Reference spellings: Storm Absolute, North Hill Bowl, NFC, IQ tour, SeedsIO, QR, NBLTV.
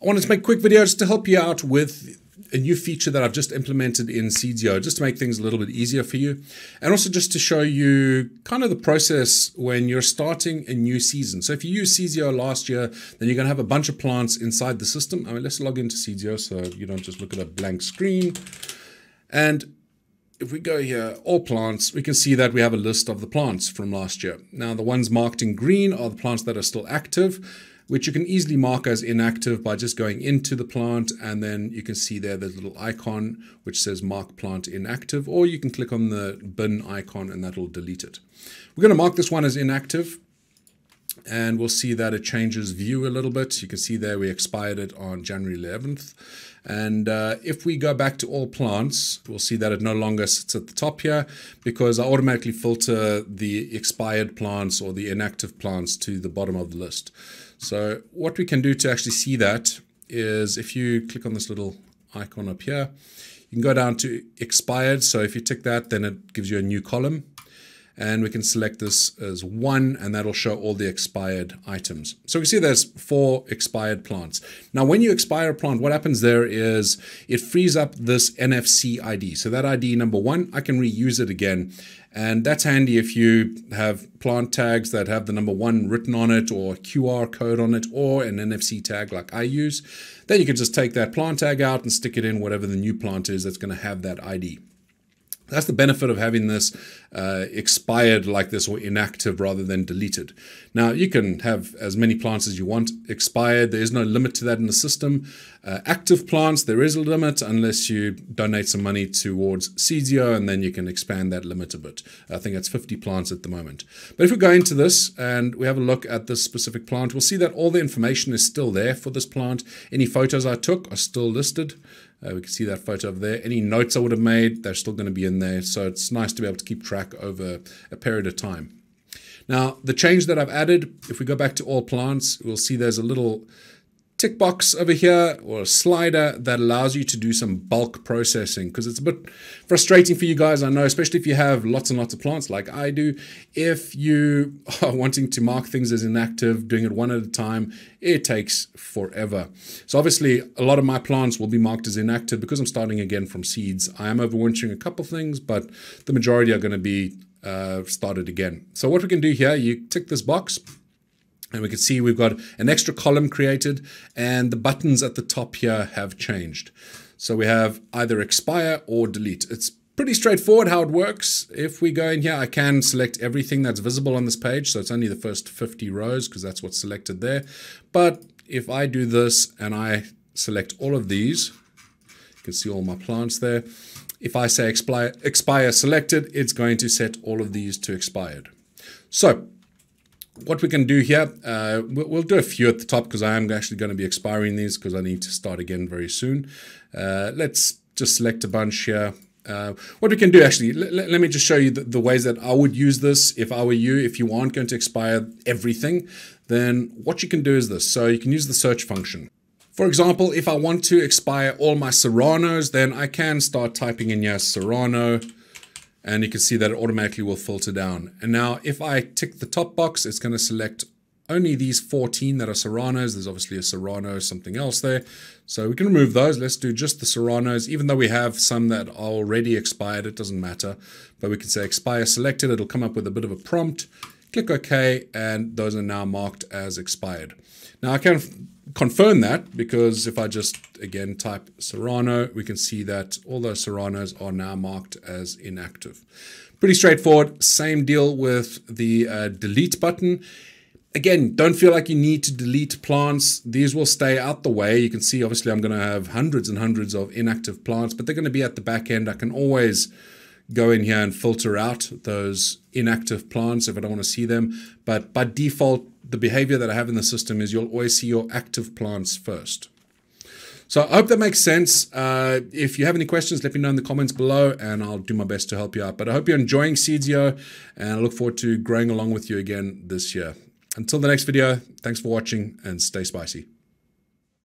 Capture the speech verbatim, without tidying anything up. I wanted to make quick videos to help you out with a new feature that I've just implemented in SeedsIO, just to make things a little bit easier for you. And also just to show you kind of the process when you're starting a new season. So if you used SeedsIO last year, then you're going to have a bunch of plants inside the system. I mean, let's log into SeedsIO so you don't just look at a blank screen. And if we go here, all plants, we can see that we have a list of the plants from last year. Now, the ones marked in green are the plants that are still active, which you can easily mark as inactive by just going into the plant, and then you can see there the little icon which says mark plant inactive, or you can click on the bin icon and that'll delete it. We're going to mark this one as inactive, and we'll see that it changes view a little bit. You can see there we expired it on January eleventh. And uh, if we go back to all plants, we'll see that it no longer sits at the top here, because I automatically filter the expired plants or the inactive plants to the bottom of the list. So what we can do to actually see that is if you click on this little icon up here, you can go down to expired. So if you tick that, then it gives you a new column. And we can select this as one, and that'll show all the expired items. So we see there's four expired plants. Now, when you expire a plant, what happens there is it frees up this N F C I D. So that I D number one, I can reuse it again. And that's handy if you have plant tags that have the number one written on it, or a Q R code on it, or an N F C tag like I use. Then you can just take that plant tag out and stick it in whatever the new plant is that's going to have that I D. That's the benefit of having this uh, expired like this, or inactive rather than deleted. Now, you can have as many plants as you want expired. There is no limit to that in the system. Uh, active plants, there is a limit unless you donate some money towards SeedsIO, and then you can expand that limit a bit. I think it's fifty plants at the moment. But if we go into this and we have a look at this specific plant, we'll see that all the information is still there for this plant. Any photos I took are still listed. Uh, we can see that photo over there. Any notes I would have made, they're still going to be in there. So it's nice to be able to keep track over a period of time. Now, the change that I've added, if we go back to all plants, we'll see there's a little tick box over here, or a slider that allows you to do some bulk processing, because it's a bit frustrating for you guys, I know, especially if you have lots and lots of plants like I do. If you are wanting to mark things as inactive, doing it one at a time, it takes forever. So obviously a lot of my plants will be marked as inactive because I'm starting again from seeds. I am overwintering a couple things, but the majority are going to be uh, started again. So what we can do here, you tick this box, and we can see we've got an extra column created, and the buttons at the top here have changed. So we have either expire or delete. It's pretty straightforward how it works. If we go in here, I can select everything that's visible on this page. So it's only the first fifty rows, because that's what's selected there. But if I do this and I select all of these, you can see all my plants there. If I say expire, expire selected, it's going to set all of these to expired. So what we can do here, uh, we'll do a few at the top, because I am actually going to be expiring these, because I need to start again very soon. Uh, let's just select a bunch here. Uh, what we can do actually, let, let me just show you the, the ways that I would use this if I were you. If you aren't going to expire everything, then what you can do is this. So you can use the search function. For example, if I want to expire all my serranos, then I can start typing in here serrano. And you can see that it automatically will filter down. And now if I tick the top box, it's going to select only these fourteen that are serranos. There's obviously a serrano, something else there. So we can remove those. Let's do just the serranos, even though we have some that are already expired. It doesn't matter. But we can say expire selected. It'll come up with a bit of a prompt. Click OK, and those are now marked as expired. Now I can confirm that, because if I just again type serrano, we can see that all those serranos are now marked as inactive. Pretty straightforward. Same deal with the uh, delete button. Again, don't feel like you need to delete plants. These will stay out the way. You can see obviously I'm going to have hundreds and hundreds of inactive plants, but they're going to be at the back end. I can always go in here and filter out those inactive plants if I don't want to see them. But by default, the behavior that I have in the system is you'll always see your active plants first. So I hope that makes sense. Uh, if you have any questions, let me know in the comments below, and I'll do my best to help you out. But I hope you're enjoying SeedsIO, and I look forward to growing along with you again this year. Until the next video, thanks for watching, and stay spicy.